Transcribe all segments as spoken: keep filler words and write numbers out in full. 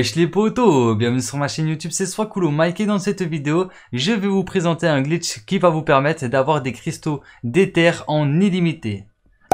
Wesh les potos, bienvenue sur ma chaîne YouTube, c'est Soiscool Mec et dans cette vidéo, je vais vous présenter un glitch qui va vous permettre d'avoir des cristaux d'éther en illimité.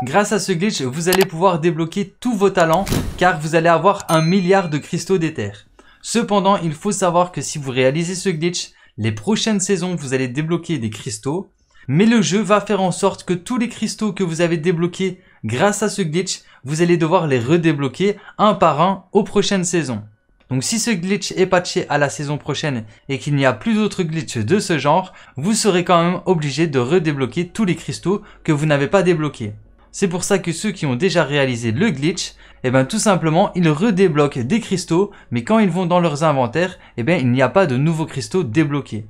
Grâce à ce glitch, vous allez pouvoir débloquer tous vos talents car vous allez avoir un milliard de cristaux d'éther. Cependant, il faut savoir que si vous réalisez ce glitch, les prochaines saisons, vous allez débloquer des cristaux. Mais le jeu va faire en sorte que tous les cristaux que vous avez débloqués grâce à ce glitch, vous allez devoir les redébloquer un par un aux prochaines saisons. Donc si ce glitch est patché à la saison prochaine et qu'il n'y a plus d'autres glitchs de ce genre, vous serez quand même obligé de redébloquer tous les cristaux que vous n'avez pas débloqués. C'est pour ça que ceux qui ont déjà réalisé le glitch, eh ben, tout simplement ils redébloquent des cristaux, mais quand ils vont dans leurs inventaires, eh ben, il n'y a pas de nouveaux cristaux débloqués.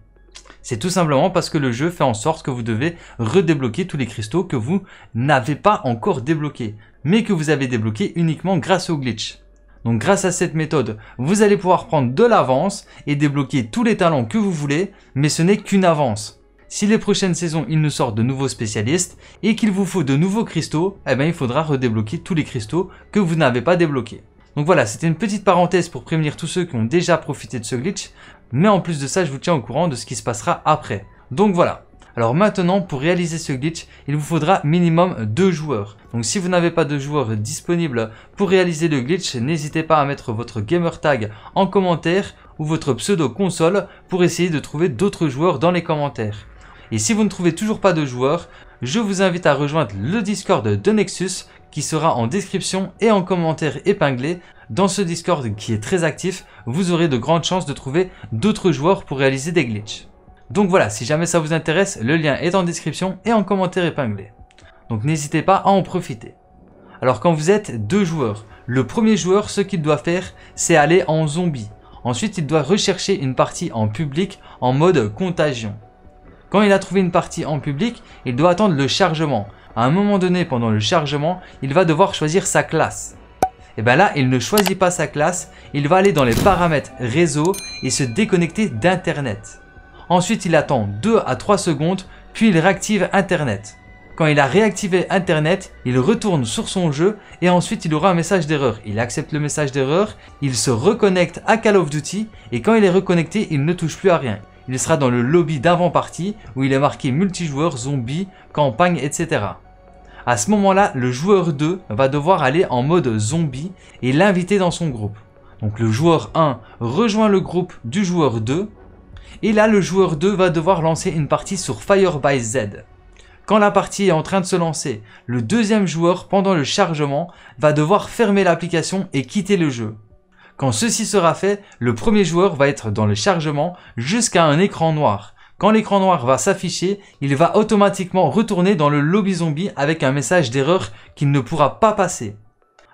C'est tout simplement parce que le jeu fait en sorte que vous devez redébloquer tous les cristaux que vous n'avez pas encore débloqués, mais que vous avez débloqués uniquement grâce au glitch. Donc grâce à cette méthode, vous allez pouvoir prendre de l'avance et débloquer tous les talents que vous voulez, mais ce n'est qu'une avance. Si les prochaines saisons il nous sort de nouveaux spécialistes et qu'il vous faut de nouveaux cristaux, eh bien il faudra redébloquer tous les cristaux que vous n'avez pas débloqués. Donc voilà, c'était une petite parenthèse pour prévenir tous ceux qui ont déjà profité de ce glitch. Mais en plus de ça, je vous tiens au courant de ce qui se passera après. Donc voilà. Alors maintenant, pour réaliser ce glitch, il vous faudra minimum deux joueurs. Donc si vous n'avez pas de joueurs disponibles pour réaliser le glitch, n'hésitez pas à mettre votre gamer tag en commentaire ou votre pseudo console pour essayer de trouver d'autres joueurs dans les commentaires. Et si vous ne trouvez toujours pas de joueurs, je vous invite à rejoindre le Discord de Nexus qui sera en description et en commentaire épinglé. Dans ce Discord qui est très actif, vous aurez de grandes chances de trouver d'autres joueurs pour réaliser des glitches. Donc voilà, si jamais ça vous intéresse, le lien est en description et en commentaire épinglé. Donc n'hésitez pas à en profiter. Alors quand vous êtes deux joueurs, le premier joueur, ce qu'il doit faire, c'est aller en zombie. Ensuite, il doit rechercher une partie en public en mode contagion. Quand il a trouvé une partie en public, il doit attendre le chargement. À un moment donné, pendant le chargement, il va devoir choisir sa classe. Et bien là, il ne choisit pas sa classe, il va aller dans les paramètres réseau et se déconnecter d'internet. Ensuite, il attend deux à trois secondes, puis il réactive internet. Quand il a réactivé internet, il retourne sur son jeu et ensuite il aura un message d'erreur. Il accepte le message d'erreur, il se reconnecte à Call of Duty et quand il est reconnecté, il ne touche plus à rien. Il sera dans le lobby d'avant-partie où il est marqué multijoueur, zombie, campagne, et cetera. À ce moment-là, le joueur deux va devoir aller en mode zombie et l'inviter dans son groupe. Donc le joueur un rejoint le groupe du joueur deux et là le joueur deux va devoir lancer une partie sur Firebase Z. Quand la partie est en train de se lancer, le deuxième joueur pendant le chargement va devoir fermer l'application et quitter le jeu. Quand ceci sera fait, le premier joueur va être dans le chargement jusqu'à un écran noir. Quand l'écran noir va s'afficher, il va automatiquement retourner dans le lobby zombie avec un message d'erreur qu'il ne pourra pas passer.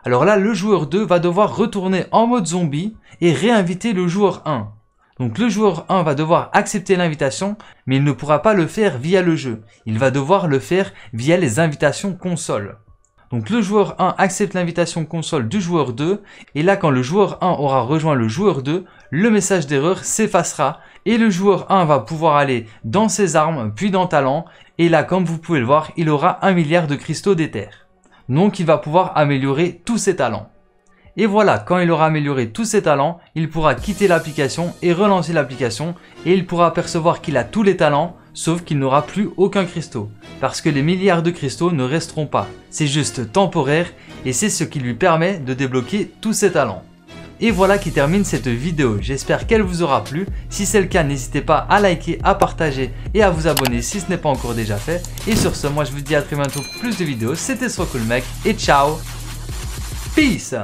Alors là, le joueur deux va devoir retourner en mode zombie et réinviter le joueur un. Donc le joueur un va devoir accepter l'invitation, mais il ne pourra pas le faire via le jeu. Il va devoir le faire via les invitations console. Donc le joueur un accepte l'invitation console du joueur deux et là quand le joueur un aura rejoint le joueur deux, le message d'erreur s'effacera et le joueur un va pouvoir aller dans ses armes puis dans talent et là comme vous pouvez le voir, il aura un milliard de cristaux d'éther. Donc il va pouvoir améliorer tous ses talents. Et voilà, quand il aura amélioré tous ses talents, il pourra quitter l'application et relancer l'application et il pourra apercevoir qu'il a tous les talents. Sauf qu'il n'aura plus aucun cristaux, parce que les milliards de cristaux ne resteront pas, c'est juste temporaire et c'est ce qui lui permet de débloquer tous ses talents. Et voilà qui termine cette vidéo, j'espère qu'elle vous aura plu, si c'est le cas n'hésitez pas à liker, à partager et à vous abonner si ce n'est pas encore déjà fait. Et sur ce, moi je vous dis à très bientôt pour plus de vidéos, c'était Soiscool Mec et ciao, peace.